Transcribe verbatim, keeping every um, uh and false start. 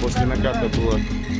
после наката было.